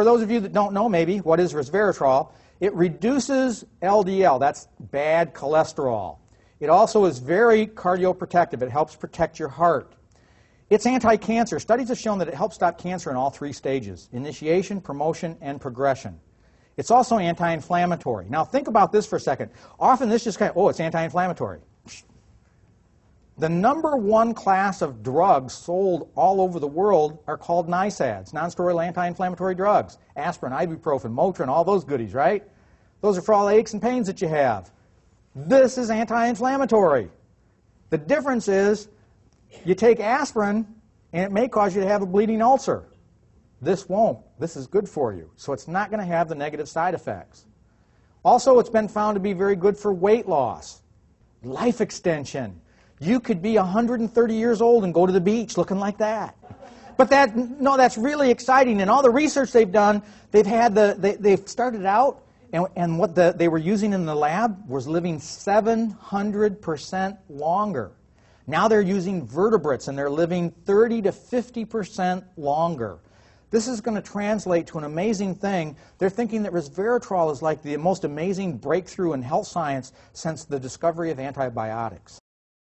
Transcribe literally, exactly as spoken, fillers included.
For those of you that don't know, maybe, what is resveratrol? It reduces L D L, that's bad cholesterol. It also is very cardioprotective. It helps protect your heart. It's anti-cancer. Studies have shown that it helps stop cancer in all three stages: initiation, promotion, and progression. It's also anti-inflammatory. Now think about this for a second. Often this just kind of, oh, it's anti-inflammatory. The number one class of drugs sold all over the world are called NSAIDs, non-steroidal anti-inflammatory drugs. Aspirin, ibuprofen, Motrin, all those goodies, right? Those are for all the aches and pains that you have. This is anti-inflammatory. The difference is you take aspirin and it may cause you to have a bleeding ulcer. This won't. This is good for you. So it's not going to have the negative side effects. Also, it's been found to be very good for weight loss, life extension. You could be one hundred thirty years old and go to the beach looking like that. But that, no, that's really exciting. And all the research they've done, they've had the, they, they've started out, and, and what the, they were using in the lab was living seven hundred percent longer. Now they're using vertebrates, and they're living thirty to fifty percent longer. This is going to translate to an amazing thing. They're thinking that resveratrol is like the most amazing breakthrough in health science since the discovery of antibiotics.